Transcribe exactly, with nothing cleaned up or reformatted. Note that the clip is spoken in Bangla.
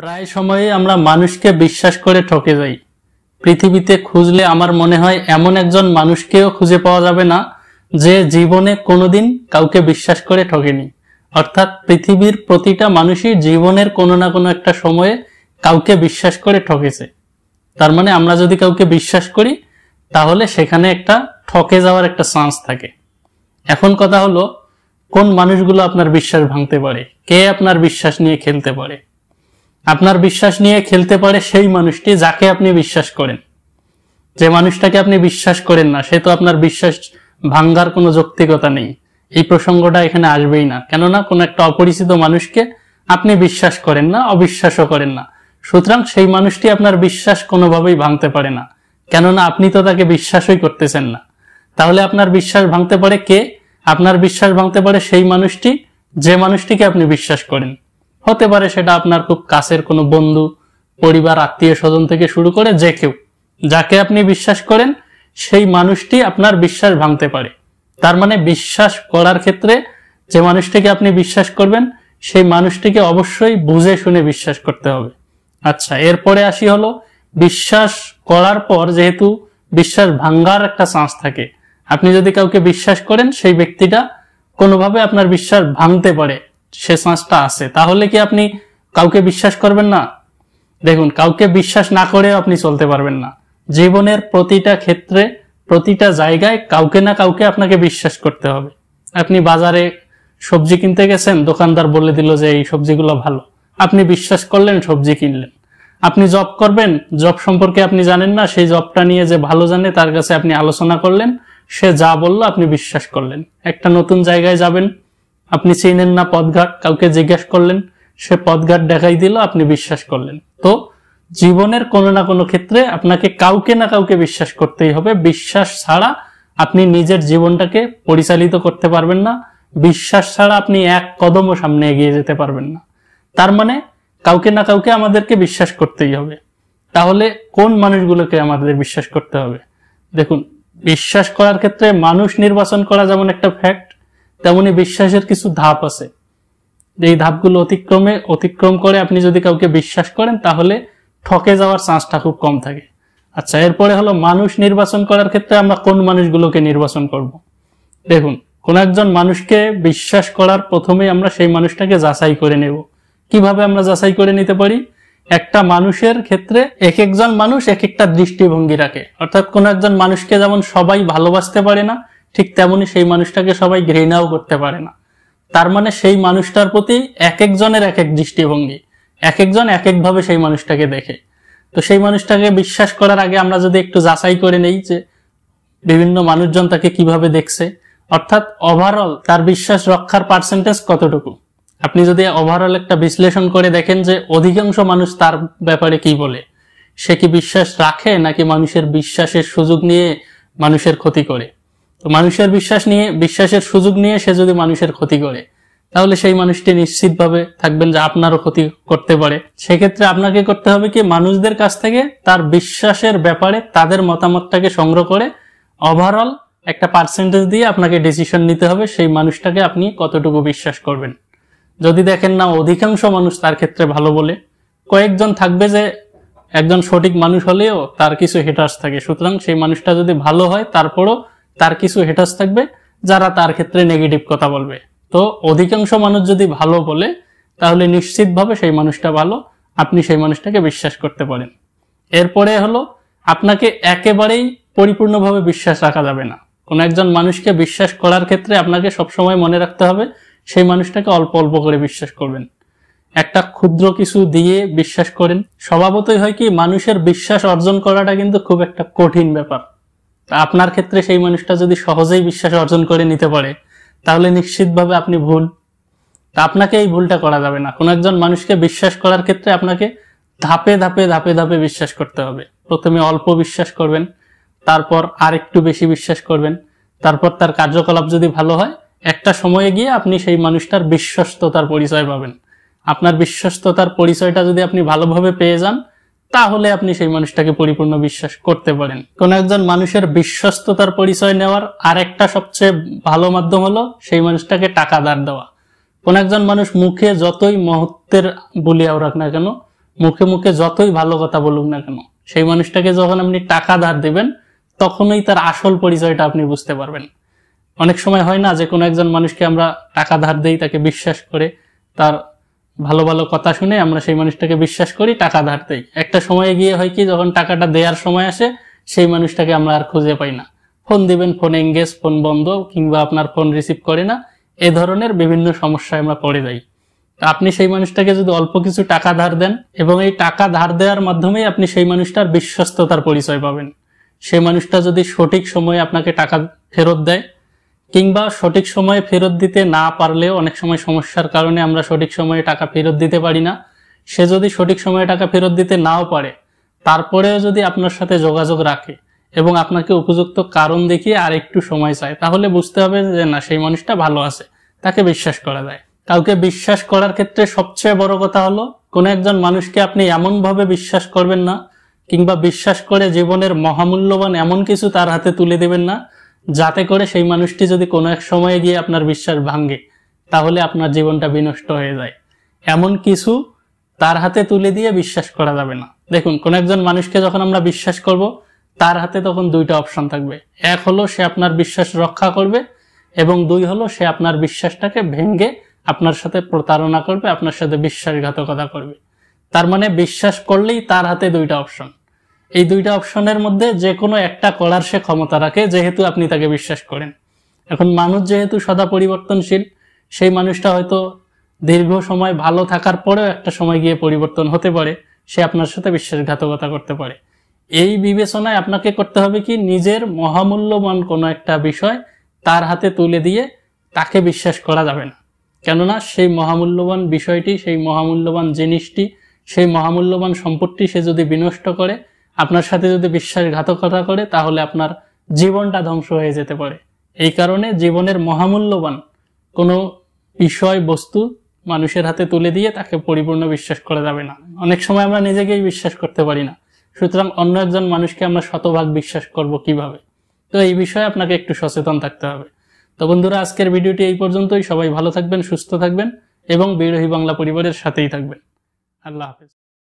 প্রায় সময়ে আমরা মানুষকে বিশ্বাস করে ঠকে যাই। পৃথিবীতে খুঁজলে আমার মনে হয় এমন একজন মানুষকেও খুঁজে পাওয়া যাবে না যে জীবনে কোনোদিন কাউকে বিশ্বাস করে ঠকেনি। অর্থাৎ পৃথিবীর প্রতিটা মানুষই জীবনের কোনো না কোনো একটা সময়ে কাউকে বিশ্বাস করে ঠকেছে। তার মানে আমরা যদি কাউকে বিশ্বাস করি তাহলে সেখানে একটা ঠকে যাওয়ার একটা চান্স থাকে। এখন কথা হলো, কোন মানুষগুলো আপনার বিশ্বাস ভাঙতে পারে, কে আপনার বিশ্বাস নিয়ে খেলতে পারে? আপনার বিশ্বাস নিয়ে খেলতে পারে সেই মানুষটি যাকে আপনি বিশ্বাস করেন। যে মানুষটাকে আপনি বিশ্বাস করেন না সে তো আপনার বিশ্বাস ভাঙার কোনো যৌক্তিকতা নেই, এই প্রসঙ্গটা এখানে আসবেই না। কেননা কোনো একটা অপরিচিত মানুষকে আপনি বিশ্বাস করেন না, অবিশ্বাসও করেন না, সুতরাং সেই মানুষটি আপনার বিশ্বাস কোনোভাবেই ভাঙতে পারে না, কেননা আপনি তো তাকে বিশ্বাসই করতেছেন না। তাহলে আপনার বিশ্বাস ভাঙতে পারে কে? আপনার বিশ্বাস ভাঙতে পারে সেই মানুষটি যে মানুষটিকে আপনি বিশ্বাস করেন। হতে পারে সেটা আপনার খুব কাছের কোনো বন্ধু, পরিবার, আত্মীয় স্বজন থেকে শুরু করে যে কেউ। যাকে আপনি বিশ্বাস করেন সেই মানুষটি আপনার বিশ্বাস ভাঙতে পারে। তার মানে বিশ্বাস করার ক্ষেত্রে যে মানুষটিকে আপনি বিশ্বাস করবেন সেই মানুষটিকে অবশ্যই বুঝে শুনে বিশ্বাস করতে হবে। আচ্ছা, এরপরে আসি হলো, বিশ্বাস করার পর যেহেতু বিশ্বাস ভাঙার একটা চান্স থাকে, আপনি যদি কাউকে বিশ্বাস করেন সেই ব্যক্তিটা কোনোভাবে আপনার বিশ্বাস ভাঙতে পারে, সে চান্সটা আছে। তাহলে কি আপনি কাউকে বিশ্বাস করবেন না? দেখুন, কাউকে বিশ্বাস না করে আপনি চলতে পারবেন না। জীবনের প্রতিটা ক্ষেত্রে, প্রতিটা জায়গায় কাউকে না কাউকে আপনাকে বিশ্বাস করতে হবে। আপনি বাজারে সবজি কিনতে গেছেন, দোকানদার বলে দিল যে এই সবজিগুলো ভালো, আপনি বিশ্বাস করলেন, সবজি কিনলেন। আপনি জব করবেন, জব সম্পর্কে আপনি জানেন না, সেই জবটা নিয়ে যে ভালো জানে তার কাছে আপনি আলোচনা করলেন, সে যা বললো আপনি বিশ্বাস করলেন। একটা নতুন জায়গায় যাবেন, আপনি চেনেন না পথঘাট, কাউকে জিজ্ঞাসা করলেন, সে পথঘাট দেখাই দিল, আপনি বিশ্বাস করলেন। তো জীবনের কোনো না কোনো ক্ষেত্রে আপনাকে কাউকে না কাউকে বিশ্বাস করতেই হবে। বিশ্বাস ছাড়া আপনি নিজের জীবনটাকে পরিচালিত করতে পারবেন না, বিশ্বাস ছাড়া আপনি এক কদমও সামনে এগিয়ে যেতে পারবেন না। তার মানে কাউকে না কাউকে আমাদেরকে বিশ্বাস করতেই হবে। তাহলে কোন মানুষগুলোকে আমাদের বিশ্বাস করতে হবে? দেখুন, বিশ্বাস করার ক্ষেত্রে মানুষ নির্বাচন করা যেমন একটা ফ্যাক্ট, তেমনি বিশ্বাসের কিছু ধাপ আছে। এই ধাপগুলো অতিক্রমে অতিক্রম করে আপনি যদি কাউকে বিশ্বাস করেন তাহলে ঠকে যাওয়ার চান্সটা খুব কম থাকে। আচ্ছা, এরপরে হলো, মানুষ নির্বাচন করার ক্ষেত্রে আমরা কোন মানুষগুলোকে নির্বাচন করব? দেখুন, কোন একজন মানুষকে বিশ্বাস করার প্রথমে আমরা সেই মানুষটাকে যাচাই করে নেব। কিভাবে আমরা যাচাই করে নিতে পারি? একটা মানুষের ক্ষেত্রে এক একজন মানুষ এক একটা দৃষ্টিভঙ্গি রাখে। অর্থাৎ কোন একজন মানুষকে যেমন সবাই ভালোবাসতে পারে না, ঠিক তেমনি সেই মানুষটাকে সবাই ঘৃণাও করতে পারে না। তার মানে সেই মানুষটার প্রতি এক একজনের এক এক দৃষ্টিভঙ্গি, এক একজন এক একভাবে সেই মানুষটাকে দেখে। তো সেই মানুষটাকে বিশ্বাস করার আগে আমরা যদি একটু যাচাই করে নেই যে বিভিন্ন মানুষজন তাকে কিভাবে দেখছে, অর্থাৎ ওভারঅল তার বিশ্বাস রক্ষার পার্সেন্টেজ কতটুকু। আপনি যদি ওভারঅল একটা বিশ্লেষণ করে দেখেন যে অধিকাংশ মানুষ তার ব্যাপারে কি বলে, সে কি বিশ্বাস রাখে নাকি মানুষের বিশ্বাসের সুযোগ নিয়ে মানুষের ক্ষতি করে। তো মানুষের বিশ্বাস নিয়ে, বিশ্বাসের সুযোগ নিয়ে সে যদি মানুষের ক্ষতি করে তাহলে সেই মানুষটি নিশ্চিতভাবে থাকবেন যে আপনারও ক্ষতি করতে পারে। সেক্ষেত্রে আপনাকে করতে হবে কি, মানুষদের কাছ থেকে তার বিশ্বাসের ব্যাপারে তাদের মতামতটাকে সংগ্রহ করে ওভারঅল একটা পার্সেন্টেজ দিয়ে আপনাকে ডিসিশন নিতে হবে সেই মানুষটাকে আপনি কতটুকু বিশ্বাস করবেন। যদি দেখেন না অধিকাংশ মানুষ তার ক্ষেত্রে ভালো বলে, কয়েকজন থাকবে যে একজন সঠিক মানুষ হলেও তার কিছু হেটার্স থাকে, সুতরাং সেই মানুষটা যদি ভালো হয় তারপরও তার কিছু হেটার্স থাকবে যারা তার ক্ষেত্রে নেগেটিভ কথা বলবে। তো অধিকাংশ মানুষ যদি ভালো বলে তাহলে নিশ্চিতভাবে সেই মানুষটা ভালো, আপনি সেই মানুষটাকে বিশ্বাস করতে পারেন। এরপরে হলো, আপনাকে একেবারেই পরিপূর্ণভাবে বিশ্বাস রাখা যাবে না। কোন একজন মানুষকে বিশ্বাস করার ক্ষেত্রে আপনাকে সবসময় মনে রাখতে হবে সেই মানুষটাকে অল্প অল্প করে বিশ্বাস করবেন, একটা ক্ষুদ্র কিছু দিয়ে বিশ্বাস করেন। স্বভাবতই হয় কি, মানুষের বিশ্বাস অর্জন করাটা কিন্তু খুব একটা কঠিন ব্যাপার। আপনার ক্ষেত্রে সেই মানুষটা যদি সহজেই বিশ্বাস অর্জন করে নিতে পারে তাহলে নিশ্চিতভাবে আপনি ভুল। তা আপনাকে এই ভুলটা করা যাবে না। কোন একজন মানুষকে বিশ্বাস করার ক্ষেত্রে আপনাকে ধাপে ধাপে ধাপে ধাপে বিশ্বাস করতে হবে। প্রথমে অল্প বিশ্বাস করবেন, তারপর আর একটু বেশি বিশ্বাস করবেন, তারপর তার কার্যকলাপ যদি ভালো হয় একটা সময়ে গিয়ে আপনি সেই মানুষটার বিশ্বস্ততার পরিচয় পাবেন। আপনার বিশ্বস্ততার পরিচয়টা যদি আপনি ভালোভাবে পেয়ে যান তাহলে আপনি সেই মানুষটাকে পরিপূর্ণ বিশ্বাস করতে পারেন। কোন একজন মানুষের বিশ্বস্ততার পরিচয় নেওয়ার আরেকটা সবচেয়ে ভালো মাধ্যম হলো সেই মানুষটাকে টাকা ধার দেওয়া। কোন একজন মানুষ মুখে যতই মহত্বের বলিয়াও রাখ না কেন, মুখে মুখে যতই ভালো কথা বলুক না কেন সেই মানুষটাকে যখন আপনি টাকা ধার দিবেন তখনই তার আসল পরিচয়টা আপনি বুঝতে পারবেন। অনেক সময় হয় না যে কোনো একজন মানুষকে আমরা টাকা ধার দেই, তাকে বিশ্বাস করে, তার ভালো ভালো কথা শুনে আমরা সেই মানুষটাকে বিশ্বাস করি, টাকা ধার দেই। একটা সময়ে গিয়ে হয় কি, যখন টাকাটা দেওয়ার সময় আসে সেই মানুষটাকে আমরা আর খুঁজে পাই না। ফোন দিবেন, ফোন এঙ্গেজ, ফোন বন্ধ, কিংবা আপনার ফোন রিসিভ করে না, এ ধরনের বিভিন্ন সমস্যায় আমরা পড়ে যাই। আপনি সেই মানুষটাকে যদি অল্প কিছু টাকা ধার দেন এবং এই টাকা ধার দেওয়ার মাধ্যমেই আপনি সেই মানুষটার বিশ্বস্ততার পরিচয় পাবেন। সেই মানুষটা যদি সঠিক সময়ে আপনাকে টাকা ফেরত দেয়, কিংবা সঠিক সময়ে ফেরত দিতে না পারলেও অনেক সময় সমস্যার কারণে আমরা সঠিক সময়ে টাকা ফেরত দিতে পারি না, সে যদি সঠিক সময়ে টাকা ফেরত দিতে নাও পারে তারপরেও যদি আপনার সাথে যোগাযোগ রাখে এবং আপনাকে উপযুক্ত কারণ দেখিয়ে আর একটু সময় চায়, তাহলে বুঝতে হবে যে না, সেই মানুষটা ভালো আছে, তাকে বিশ্বাস করা যায়। কাউকে বিশ্বাস করার ক্ষেত্রে সবচেয়ে বড় কথা হলো কোনো একজন মানুষকে আপনি এমনভাবে বিশ্বাস করবেন না, কিংবা বিশ্বাস করে জীবনের মহামূল্যবান এমন কিছু তার হাতে তুলে দেবেন না যাতে করে সেই মানুষটি যদি কোনো এক সময়ে গিয়ে আপনার বিশ্বাস ভাঙে তাহলে আপনার জীবনটা বিনষ্ট হয়ে যায়। এমন কিছু তার হাতে তুলে দিয়ে বিশ্বাস করা যাবে না। দেখুন, কোনো একজন মানুষকে যখন আমরা বিশ্বাস করব তার হাতে তখন দুইটা অপশন থাকবে। এক হলো সে আপনার বিশ্বাস রক্ষা করবে, এবং দুই হলো সে আপনার বিশ্বাসটাকে ভেঙে আপনার সাথে প্রতারণা করবে, আপনার সাথে বিশ্বাসঘাতকতা করবে। তার মানে বিশ্বাস করলেই তার হাতে দুইটা অপশন। এই দুইটা অপশনের মধ্যে যে কোনো একটা করার সে ক্ষমতা রাখে, যেহেতু আপনি তাকে বিশ্বাস করেন। এখন মানুষ যেহেতু সদা পরিবর্তনশীল, সেই মানুষটা হয়তো দীর্ঘ সময় ভালো থাকার পরেও একটা সময় গিয়ে পরিবর্তন হতে পারে, সে আপনার সাথে বিশ্বাসঘাতকতা করতে পারে। এই বিবেচনায় আপনাকে করতে হবে কি, নিজের মহামূল্যবান কোনো একটা বিষয় তার হাতে তুলে দিয়ে তাকে বিশ্বাস করা যাবে না। কেননা সেই মহামূল্যবান বিষয়টি, সেই মহামূল্যবান জিনিসটি, সেই মহামূল্যবান সম্পত্তি সে যদি বিনষ্ট করে, আপনার সাথে যদি বিশ্বাসঘাতকতা করে, তাহলে আপনার জীবনটা ধ্বংস হয়ে যেতে পারে। এই কারণে জীবনের মহামূল্যবান কোনো বিষয় বস্তু মানুষের হাতে তুলে দিয়ে তাকে পরিপূর্ণ বিশ্বাস করা যাবে না। অনেক সময় আমরা নিজেকেই বিশ্বাস করতে পারি না, সুতরাং অন্য একজন মানুষকে আমরা শতভাগ বিশ্বাস করব কিভাবে? তো এই বিষয়ে আপনাকে একটু সচেতন থাকতে হবে। তো বন্ধুরা, আজকের ভিডিওটি এই পর্যন্তই। সবাই ভালো থাকবেন, সুস্থ থাকবেন এবং বিরোহী বাংলা পরিবারের সাথেই থাকবেন। আল্লাহ হাফেজ।